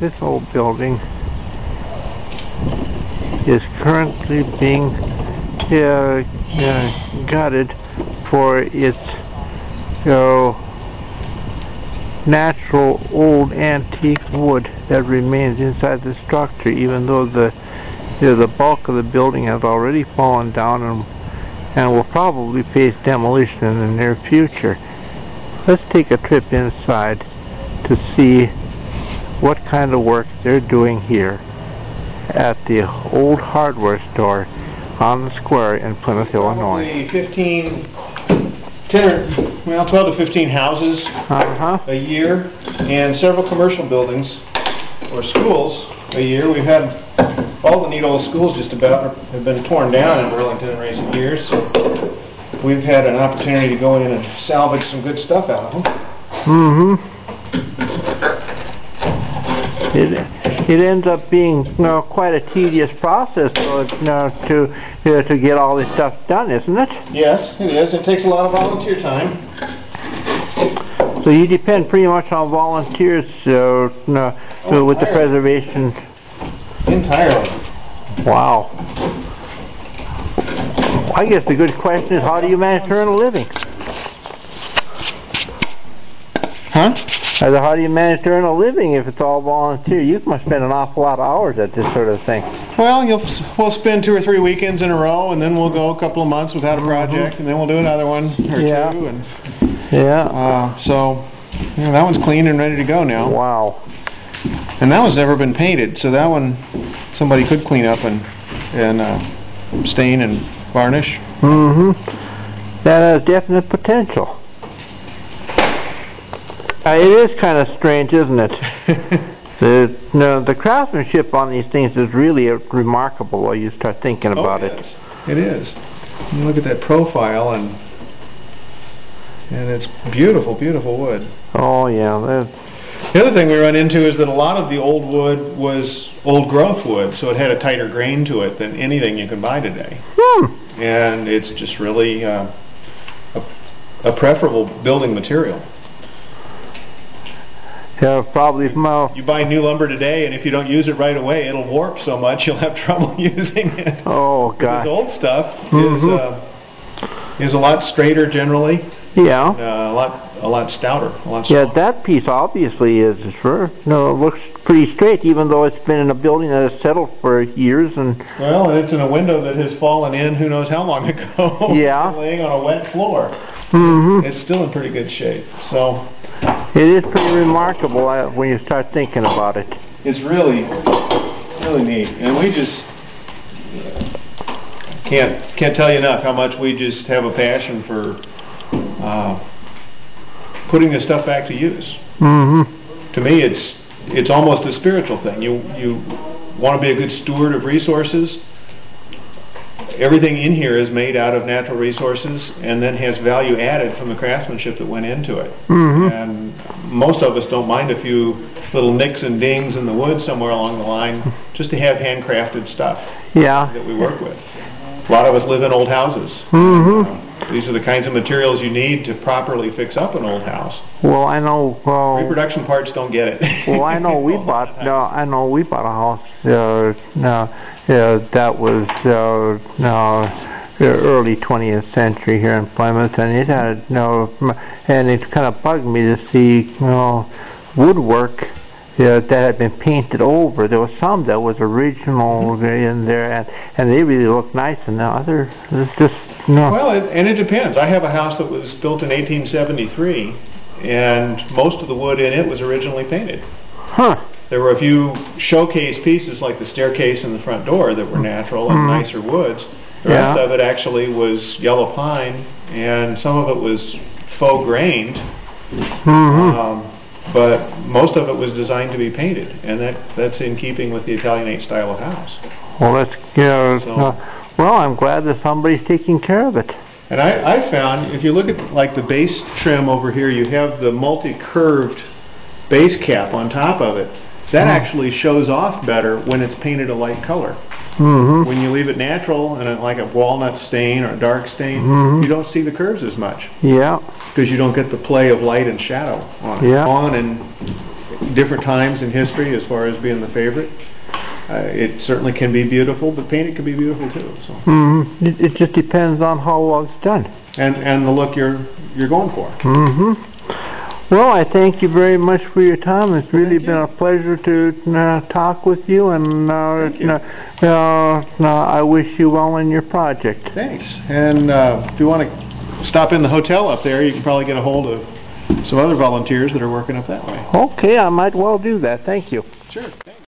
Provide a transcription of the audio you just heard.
This old building is currently being gutted for its natural old antique wood that remains inside the structure, even though the bulk of the building has already fallen down and will probably face demolition in the near future. Let's take a trip inside to see what kind of work they're doing here at the old hardware store on the square in Plymouth, Illinois. 12 to 15 houses a year, and several commercial buildings or schools a year. We've had all the neat old schools just about have been torn down in Burlington in recent years. We've had an opportunity to go in and salvage some good stuff out of them. Mm-hmm. It ends up being quite a tedious process to get all this stuff done, isn't it? Yes, it is. It takes a lot of volunteer time. So you depend pretty much on volunteers with the preservation. Entirely. Wow. I guess the good question is, how do you manage to earn a living? Huh? How do you manage to earn a living if it's all volunteer? You must spend an awful lot of hours at this sort of thing. Well, we'll spend 2 or 3 weekends in a row, and then we'll go a couple of months without a project, and then we'll do another one or two. And that one's clean and ready to go now. Wow. And that one's never been painted, so that one somebody could clean up and stain and varnish. Mm-hmm. That has definite potential. It is kind of strange, isn't it? The craftsmanship on these things is really remarkable when you start thinking about it. It is. You look at that profile, and it's beautiful, beautiful wood. Oh yeah. The other thing we run into is that a lot of the old wood was old growth wood, so it had a tighter grain to it than anything you can buy today. Hmm. And it's just really a preferable building material. Yeah, probably. You buy new lumber today, and if you don't use it right away, it'll warp so much you'll have trouble using it. Oh God! This old stuff is a lot straighter generally. Yeah. And, a lot stouter. A lot stronger. Yeah, that piece obviously is it looks pretty straight, even though it's been in a building that has settled for years. And well, it's in a window that has fallen in who knows how long ago. Yeah. Laying on a wet floor. Mm-hmm. It's still in pretty good shape. So. It is pretty remarkable when you start thinking about it. It's really, really neat, and we just can't tell you enough how much we just have a passion for putting this stuff back to use. Mm-hmm. To me, it's almost a spiritual thing. You want to be a good steward of resources. Everything in here is made out of natural resources and then has value added from the craftsmanship that went into it. Mm-hmm. And most of us don't mind a few little nicks and dings in the wood somewhere along the line just to have handcrafted stuff that we work with. A lot of us live in old houses. Mm-hmm. These are the kinds of materials you need to properly fix up an old house. Well, I know. Reproduction parts don't get it. Well, I know we bought a house. That was early 20th century here in Plymouth, and it had and it kind of bugged me to see woodwork that had been painted over. There was some that was original in there, and they really looked nice, and the other it's just no. Well, it depends. I have a house that was built in 1873, and most of the wood in it was originally painted. Huh. There were a few showcase pieces like the staircase and the front door that were natural and nicer woods. The rest of it actually was yellow pine, and some of it was faux grained, but most of it was designed to be painted, and that's in keeping with the Italianate style of house. Well, that's well, I'm glad that somebody's taking care of it. And I found if you look at like the base trim over here, you have the multi-curved base cap on top of it. That actually shows off better when it's painted a light color. Mm-hmm. When you leave it natural and like a walnut stain or a dark stain, you don't see the curves as much. Yeah. Because you don't get the play of light and shadow on it. Yeah. On and different times in history as far as being the favorite. It certainly can be beautiful, but painted can be beautiful too. So it just depends on how well it's done and the look you're going for. Well, I thank you very much for your time. It's really been a pleasure to talk with you, and I wish you well in your project. Thanks. And if you want to stop in the hotel up there, you can probably get a hold of some other volunteers that are working up that way. Okay, I might well do that. Thank you. Sure. Thanks.